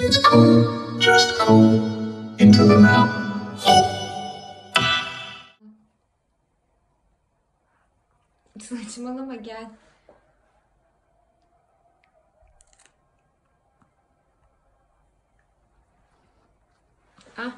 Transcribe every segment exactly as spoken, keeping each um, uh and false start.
It's cool, just cool, into the now. Saçmalama gel. Ah.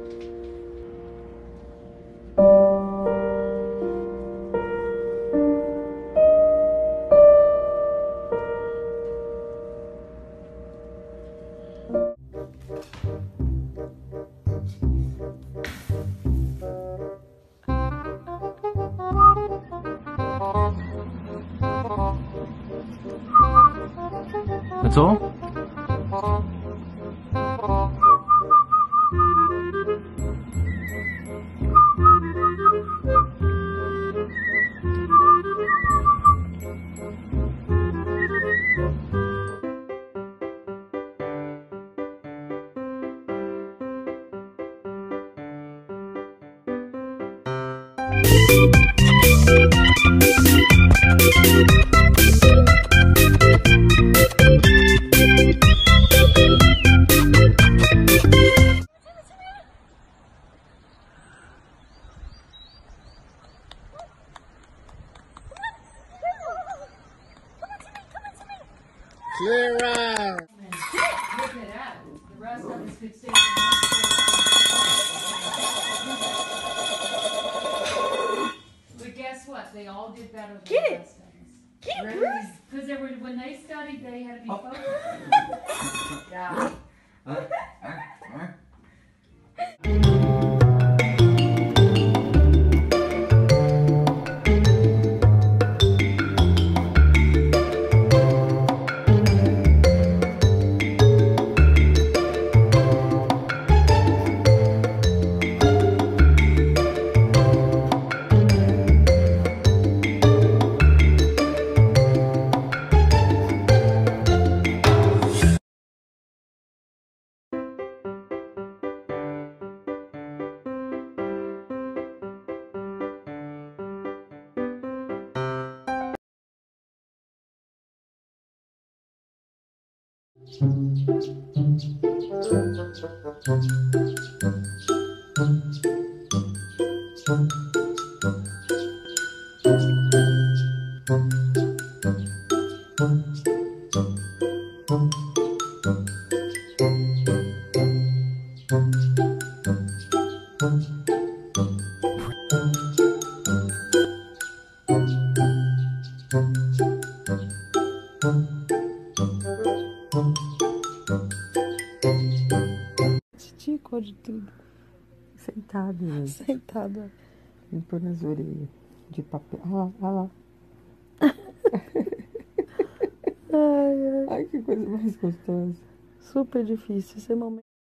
yeah, yeah. That's all? Clear out. Look at that. The rest of us could stay. But guess what? They all did better than Get the rest it. Of us. Get really? It, Bruce. Because they were, when they studied, they had to be oh. focused. Yeah. Huh? Huh? Huh? Esticou de tudo. Sentado, né? Sentada. Limpando as orelhas de papel. Ah, ah lá. Ai, ai. Ai, que coisa mais gostosa. Super difícil esse momento.